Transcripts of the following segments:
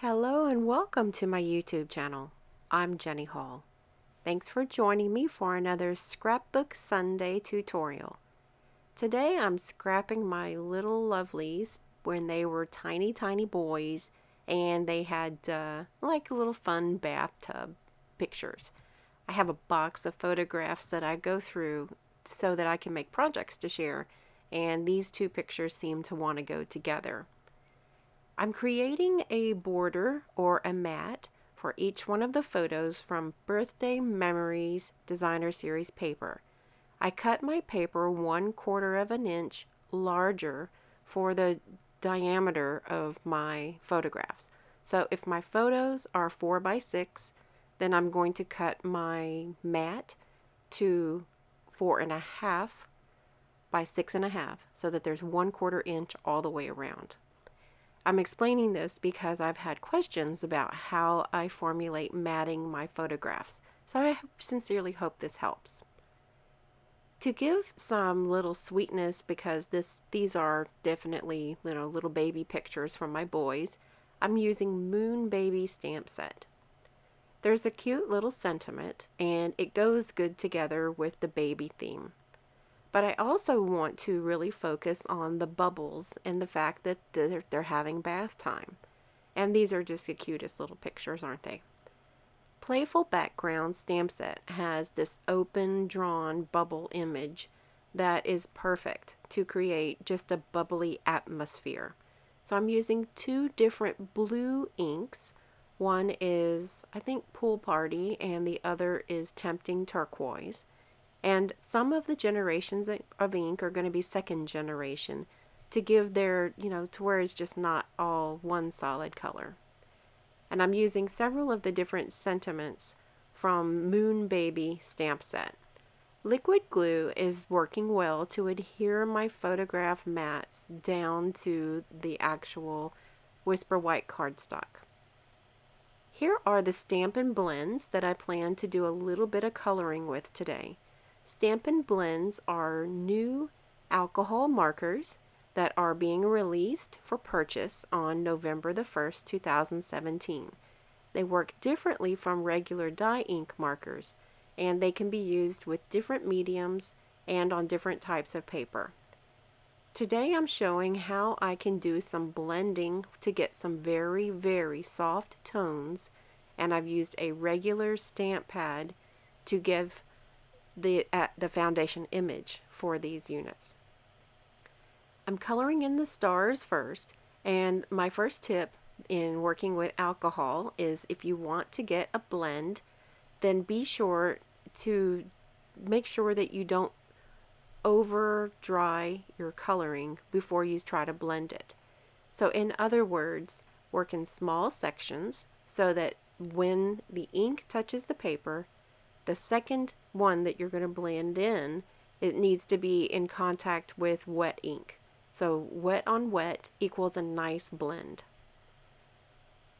Hello and welcome to my YouTube channel. I'm Jenny Hall. Thanks for joining me for another Scrapbook Sunday tutorial. Today I'm scrapping my little lovelies when they were tiny boys and they had like little fun bathtub pictures. I have a box of photographs that I go through so that I can make projects to share, and these two pictures seem to want to go together. I'm creating a border or a mat for each one of the photos from Birthday Memories Designer Series Paper. I cut my paper 1/4 of an inch larger for the diameter of my photographs. So if my photos are 4 by 6, then I'm going to cut my mat to 4.5 by 6.5 so that there's 1/4 inch all the way around. I'm explaining this because I've had questions about how I formulate matting my photographs, so I sincerely hope this helps. To give some little sweetness, because these are definitely, you know, little baby pictures from my boys, I'm using Moon Baby Stamp Set. There's a cute little sentiment, and it goes good together with the baby theme. But I also want to really focus on the bubbles and the fact that they're having bath time. And these are just the cutest little pictures, aren't they? Playful Background Stamp Set has this open drawn bubble image that is perfect to create just a bubbly atmosphere. So I'm using 2 different blue inks. One is, I think, Pool Party, and the other is Tempting Turquoise. And some of the generations of ink are going to be 2nd generation to give their, you know, to where it's just not all one solid color. And I'm using several of the different sentiments from Moon Baby Stamp Set. Liquid glue is working well to adhere my photograph mats down to the actual Whisper White cardstock. Here are the Stampin' Blends that I plan to do a little bit of coloring with today. Stampin' Blends are new alcohol markers that are being released for purchase on November the 1st, 2017. They work differently from regular dye ink markers, and they can be used with different mediums and on different types of paper. Today I'm showing how I can do some blending to get some very soft tones, and I've used a regular stamp pad to give the foundation image for these units. I'm coloring in the stars first, and my first tip in working with alcohol is if you want to get a blend, then be sure to make sure that you don't over dry your coloring before you try to blend it. So in other words, work in small sections so that when the ink touches the paper, the second one that you're going to blend in, it needs to be in contact with wet ink. So wet on wet equals a nice blend.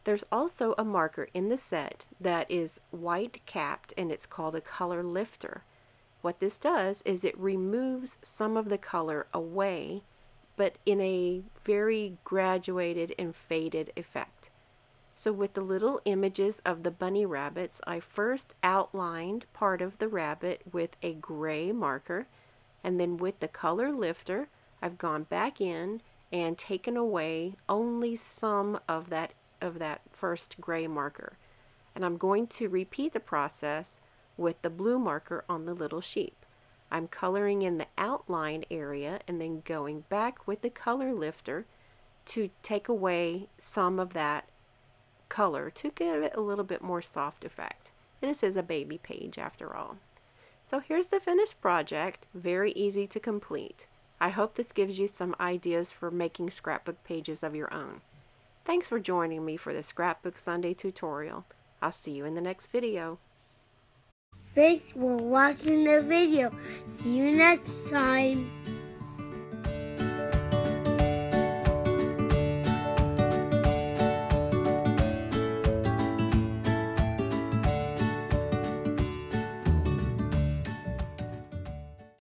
There's also a marker in the set that is white capped, and it's called a color lifter. What this does is it removes some of the color away, but in a very graduated and faded effect. So with the little images of the bunny rabbits, I first outlined part of the rabbit with a gray marker, and then with the color lifter, I've gone back in and taken away only some of that first gray marker. And I'm going to repeat the process with the blue marker on the little sheep. I'm coloring in the outline area and then going back with the color lifter to take away some of that color to give it a little bit more soft effect. And this is a baby page after all. So here's the finished project, very easy to complete. I hope this gives you some ideas for making scrapbook pages of your own. Thanks for joining me for the Scrapbook Sunday tutorial. I'll see you in the next video. Thanks for watching the video. See you next time.